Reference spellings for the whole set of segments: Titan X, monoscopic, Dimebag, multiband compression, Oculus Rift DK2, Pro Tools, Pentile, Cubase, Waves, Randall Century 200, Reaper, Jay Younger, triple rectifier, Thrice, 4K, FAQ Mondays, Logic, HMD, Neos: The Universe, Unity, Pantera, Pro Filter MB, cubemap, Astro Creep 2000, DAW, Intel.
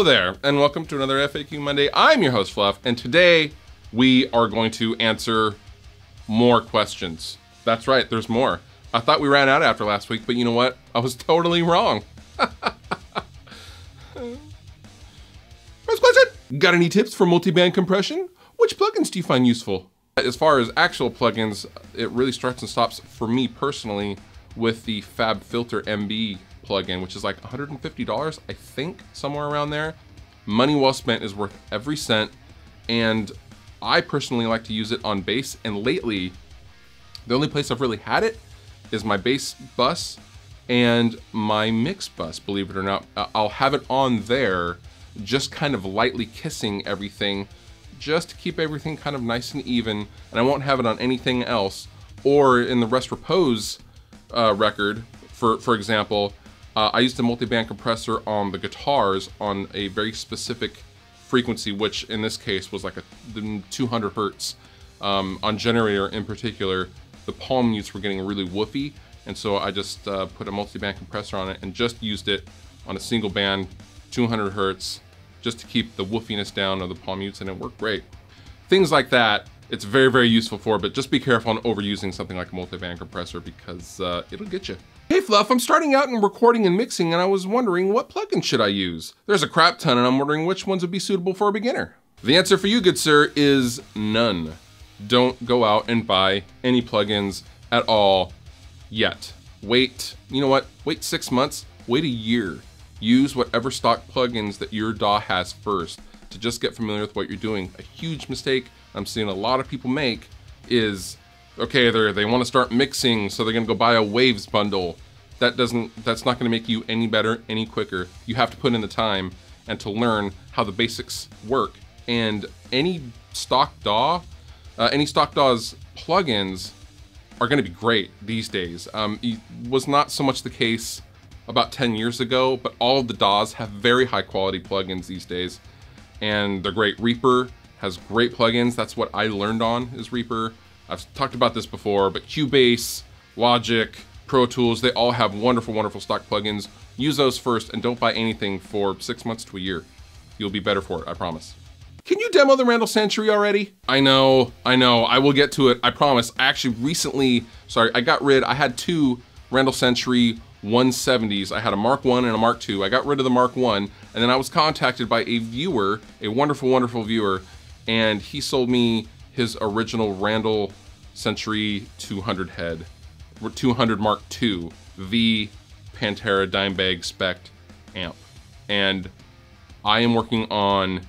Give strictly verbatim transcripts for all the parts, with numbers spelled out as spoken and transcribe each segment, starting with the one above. Hello there, and welcome to another F A Q Monday. I'm your host, Fluff, and today we are going to answer more questions. That's right, there's more. I thought we ran out after last week, but you know what? I was totally wrong. First question. Got any tips for multi-band compression? Which plugins do you find useful? As far as actual plugins, it really starts and stops for me personally with the FabFilter M B plugin, which is like one hundred fifty dollars, I think, somewhere around there. Money well spent is worth every cent, and I personally like to use it on bass, and lately, the only place I've really had it is my bass bus and my mix bus, believe it or not. I'll have it on there, just kind of lightly kissing everything, just to keep everything kind of nice and even, and I won't have it on anything else. Or in the Rest Repose uh, record, for, for example, uh, I used a multi-band compressor on the guitars on a very specific frequency, which in this case was like a two hundred hertz. Um, on Generator in particular, the palm mutes were getting really woofy, and so I just uh, put a multi-band compressor on it and just used it on a single band, two hundred hertz, just to keep the woofiness down of the palm mutes, and it worked great. Things like that, it's very, very useful for, but just be careful on overusing something like a multi-band compressor because uh, it'll get you. Hey Fluff, I'm starting out in recording and mixing, and I was wondering what plugin should I use? There's a crap ton, and I'm wondering which ones would be suitable for a beginner. The answer for you, good sir, is none. Don't go out and buy any plugins at all yet. Wait, you know what? Wait six months, wait a year. Use whatever stock plugins that your D A W has first to just get familiar with what you're doing. A huge mistake I'm seeing a lot of people make is, okay, they they want to start mixing, so they're gonna go buy a Waves bundle. That doesn't, that's not gonna make you any better, any quicker. You have to put in the time and to learn how the basics work. And any stock D A W, uh, any stock D A W's plugins are gonna be great these days. Um, it was not so much the case about ten years ago, but all of the D A Ws have very high quality plugins these days, and they're great. Reaper has great plugins. That's what I learned on, is Reaper. I've talked about this before, but Cubase, Logic, Pro Tools, they all have wonderful, wonderful stock plugins. Use those first and don't buy anything for six months to a year. You'll be better for it, I promise. Can you demo the Randall Century already? I know, I know, I will get to it, I promise. I actually recently, sorry, I got rid, I had two Randall Century one seventies. I had a Mark one and a Mark two. I got rid of the Mark one, and then I was contacted by a viewer, a wonderful, wonderful viewer, and he sold me his original Randall Century two hundred head, two hundred Mark two, the Pantera Dimebag spec'd amp. And I am working on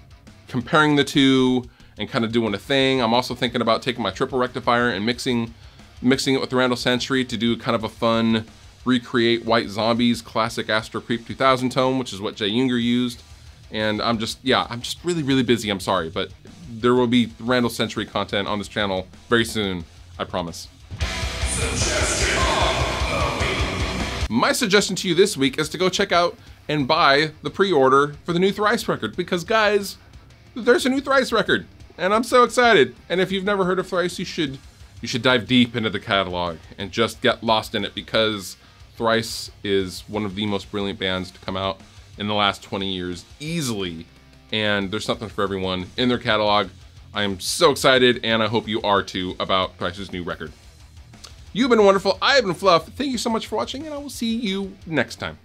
comparing the two and kind of doing a thing. I'm also thinking about taking my triple rectifier and mixing, mixing it with the Randall Century to do kind of a fun, recreate White Zombie's classic Astro Creep two thousand tone, which is what Jay Younger used. And I'm just, yeah, I'm just really, really busy, I'm sorry, but there will be Randall Century content on this channel very soon, I promise. Suggestion of the week. My suggestion to you this week is to go check out and buy the pre-order for the new Thrice record, because guys, there's a new Thrice record, and I'm so excited. And if you've never heard of Thrice, you should, you should dive deep into the catalog and just get lost in it, because Thrice is one of the most brilliant bands to come out in the last twenty years, easily. And there's something for everyone in their catalog. I am so excited, and I hope you are too, about Thrice's new record. You've been wonderful, I've been Fluff. Thank you so much for watching, and I will see you next time.